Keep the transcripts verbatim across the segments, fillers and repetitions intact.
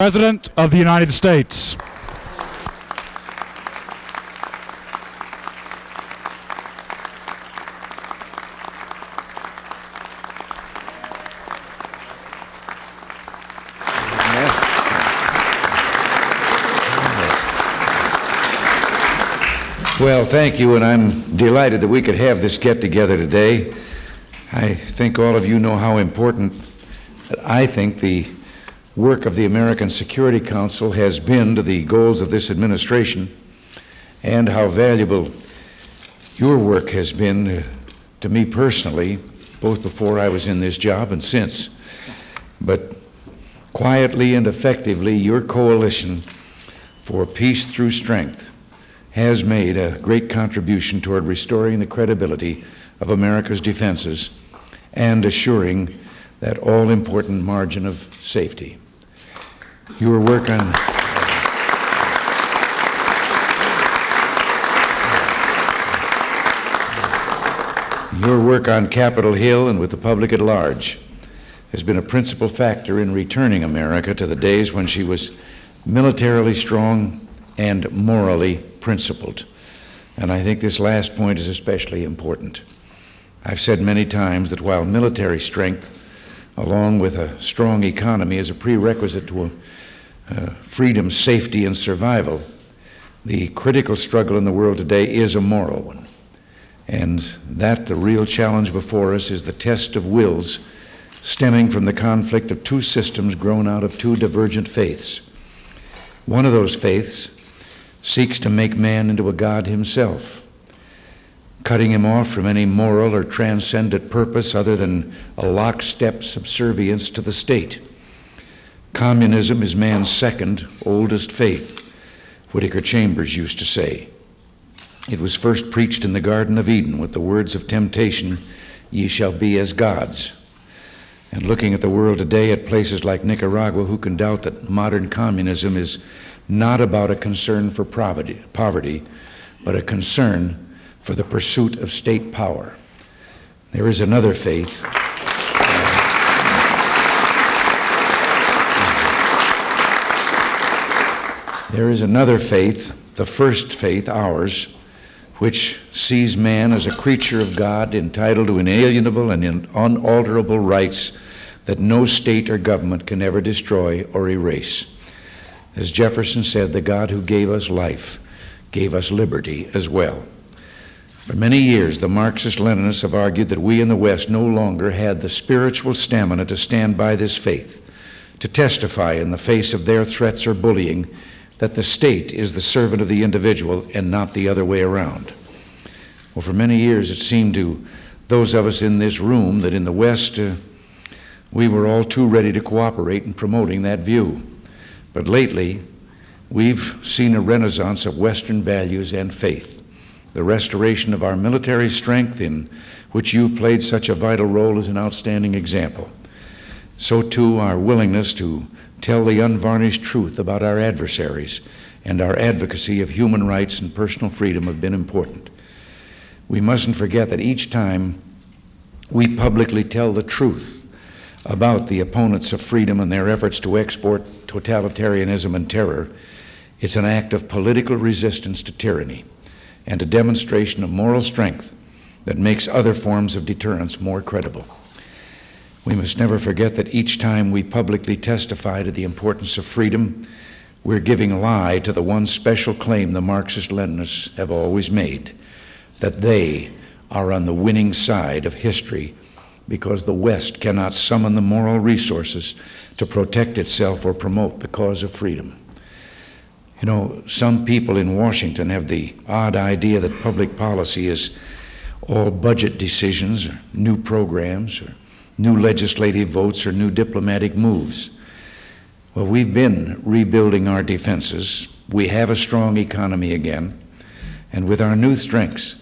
President of the United States. Well, thank you, and I'm delighted that we could have this get-together today. I think all of you know how important I think the work of the American Security Council has been to the goals of this administration, and how valuable your work has been to me personally, both before I was in this job and since. But quietly and effectively, your Coalition for Peace Through Strength has made a great contribution toward restoring the credibility of America's defenses and assuring that all-important margin of safety. Your work on your work on Capitol Hill and with the public at large has been a principal factor in returning America to the days when she was militarily strong and morally principled. And I think this last point is especially important. I've said many times that while military strength, along with a strong economy, is a prerequisite to uh, freedom, safety, and survival, the critical struggle in the world today is a moral one. And that the real challenge before us is the test of wills stemming from the conflict of two systems grown out of two divergent faiths. One of those faiths seeks to make man into a god himself, cutting him off from any moral or transcendent purpose other than a lockstep subservience to the state. Communism is man's second oldest faith, Whitaker Chambers used to say. It was first preached in the Garden of Eden with the words of temptation, "Ye shall be as gods." And looking at the world today at places like Nicaragua, who can doubt that modern communism is not about a concern for poverty, but a concern for the pursuit of state power. There is another faith. There is another faith, the first faith, ours, which sees man as a creature of God entitled to inalienable and unalterable rights that no state or government can ever destroy or erase. As Jefferson said, the God who gave us life gave us liberty as well. For many years, the Marxist-Leninists have argued that we in the West no longer had the spiritual stamina to stand by this faith, to testify in the face of their threats or bullying that the state is the servant of the individual and not the other way around. Well, for many years, it seemed to those of us in this room that in the West, uh, we were all too ready to cooperate in promoting that view. But lately, we've seen a renaissance of Western values and faith. The restoration of our military strength, in which you've played such a vital role, is an outstanding example. So too our willingness to tell the unvarnished truth about our adversaries and our advocacy of human rights and personal freedom have been important. We mustn't forget that each time we publicly tell the truth about the opponents of freedom and their efforts to export totalitarianism and terror, it's an act of political resistance to tyranny and a demonstration of moral strength that makes other forms of deterrence more credible. We must never forget that each time we publicly testify to the importance of freedom, we're giving lie to the one special claim the Marxist-Leninists have always made, that they are on the winning side of history because the West cannot summon the moral resources to protect itself or promote the cause of freedom. You know, some people in Washington have the odd idea that public policy is all budget decisions or new programs or new legislative votes or new diplomatic moves. Well, we've been rebuilding our defenses. We have a strong economy again. And with our new strengths,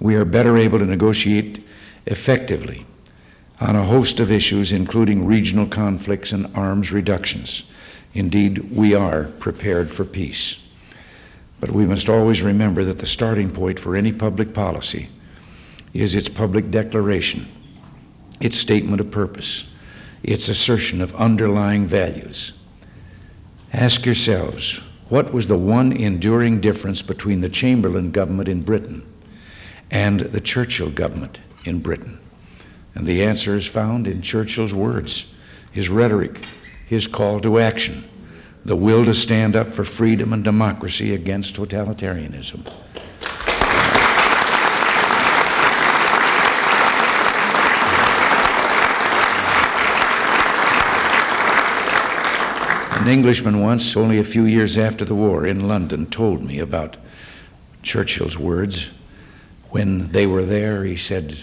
we are better able to negotiate effectively on a host of issues, including regional conflicts and arms reductions. Indeed, we are prepared for peace. But we must always remember that the starting point for any public policy is its public declaration, its statement of purpose, its assertion of underlying values. Ask yourselves, what was the one enduring difference between the Chamberlain government in Britain and the Churchill government in Britain? And the answer is found in Churchill's words, his rhetoric, his call to action, the will to stand up for freedom and democracy against totalitarianism. An Englishman once, only a few years after the war in London, told me about Churchill's words. When they were there, he said,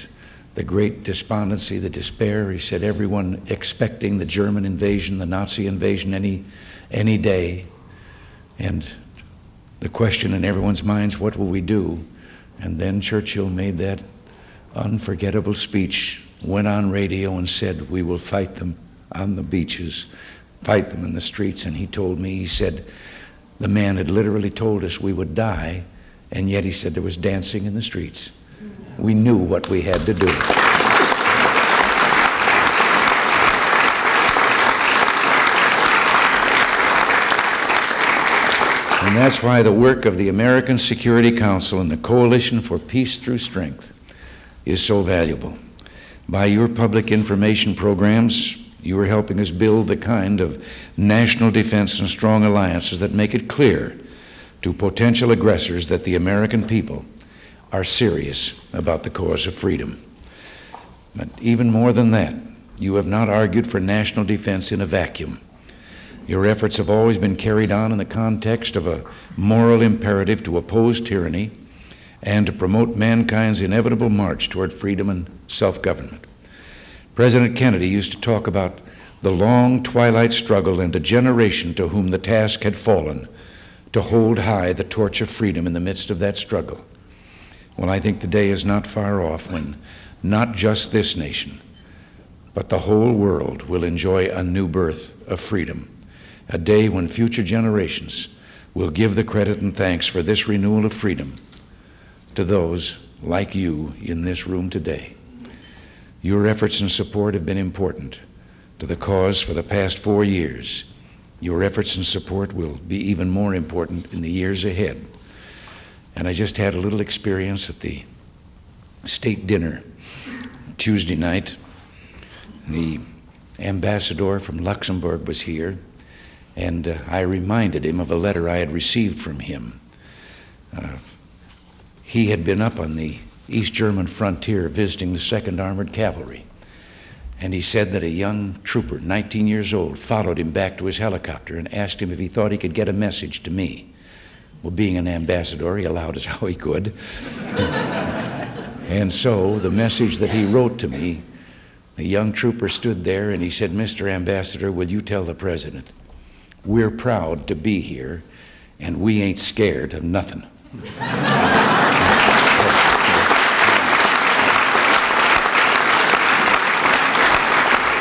the great despondency, the despair, he said, everyone expecting the German invasion, the Nazi invasion any, any day. And the question in everyone's minds, what will we do? And then Churchill made that unforgettable speech, went on radio and said, we will fight them on the beaches, fight them in the streets. And he told me, he said, the man had literally told us we would die, and yet he said there was dancing in the streets. We knew what we had to do. And that's why the work of the American Security Council and the Coalition for Peace Through Strength is so valuable. By your public information programs, you are helping us build the kind of national defense and strong alliances that make it clear to potential aggressors that the American people are serious about the cause of freedom. But even more than that, you have not argued for national defense in a vacuum. Your efforts have always been carried on in the context of a moral imperative to oppose tyranny and to promote mankind's inevitable march toward freedom and self-government. President Kennedy used to talk about the long twilight struggle and a generation to whom the task had fallen to hold high the torch of freedom in the midst of that struggle. Well, I think the day is not far off when not just this nation, but the whole world will enjoy a new birth of freedom, a day when future generations will give the credit and thanks for this renewal of freedom to those like you in this room today. Your efforts and support have been important to the cause for the past four years. Your efforts and support will be even more important in the years ahead. And I just had a little experience at the state dinner Tuesday night. The ambassador from Luxembourg was here, and uh, I reminded him of a letter I had received from him. Uh, he had been up on the East German frontier visiting the Second Armored Cavalry, and he said that a young trooper, nineteen years old, followed him back to his helicopter and asked him if he thought he could get a message to me. Well, being an ambassador, he allowed us how he could. And so the message that he wrote to me, the young trooper stood there and he said, Mister Ambassador, will you tell the president, we're proud to be here and we ain't scared of nothing.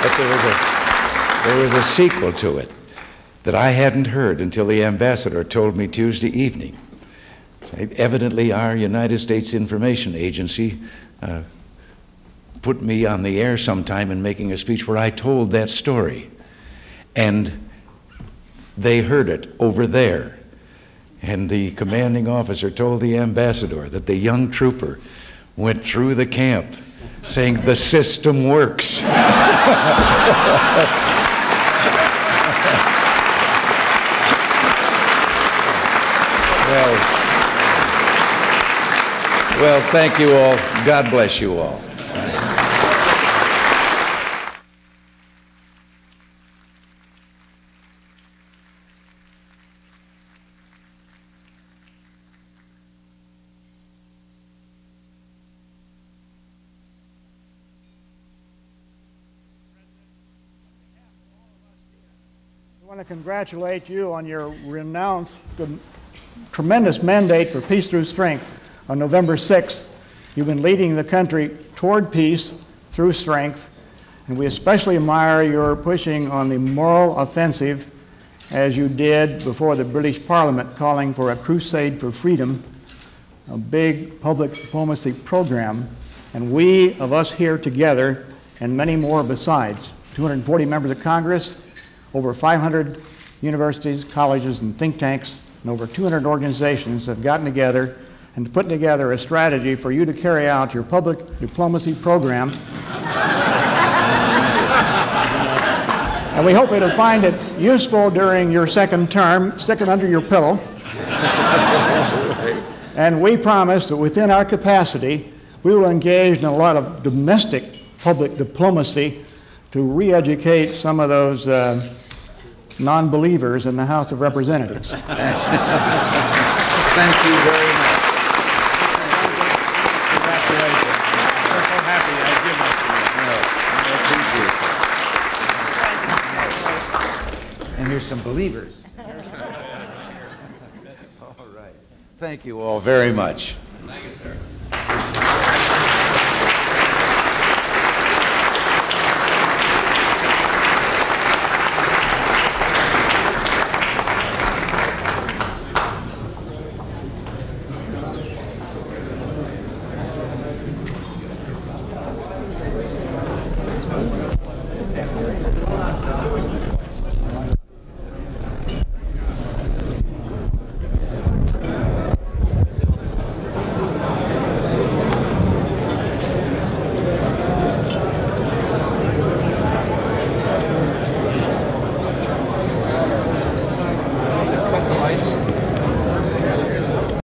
But there was a, there was a sequel to it that I hadn't heard until the ambassador told me Tuesday evening. So evidently, our United States Information Agency uh, put me on the air sometime in making a speech where I told that story. And they heard it over there. And the commanding officer told the ambassador that the young trooper went through the camp saying, the system works. Well, well, thank you all. God bless you all. I want to congratulate you on your renowned tremendous mandate for Peace Through Strength. On November sixth, you've been leading the country toward peace through strength, and we especially admire your pushing on the moral offensive as you did before the British Parliament, calling for a crusade for freedom, a big public diplomacy program, and we of us here together and many more besides, two hundred forty members of Congress, over five hundred universities, colleges, and think tanks, and over two hundred organizations have gotten together and put together a strategy for you to carry out your public diplomacy program. And we hope it'll find it useful during your second term. Stick it under your pillow. And we promise that within our capacity, we will engage in a lot of domestic public diplomacy to re-educate some of those uh, non-believers in the House of Representatives. Thank you very much. Congratulations. We're so happy I give it to you. I appreciate it. And here's some believers. All right. Thank you all very much.